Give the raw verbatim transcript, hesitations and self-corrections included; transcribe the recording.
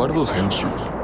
guardo silencio.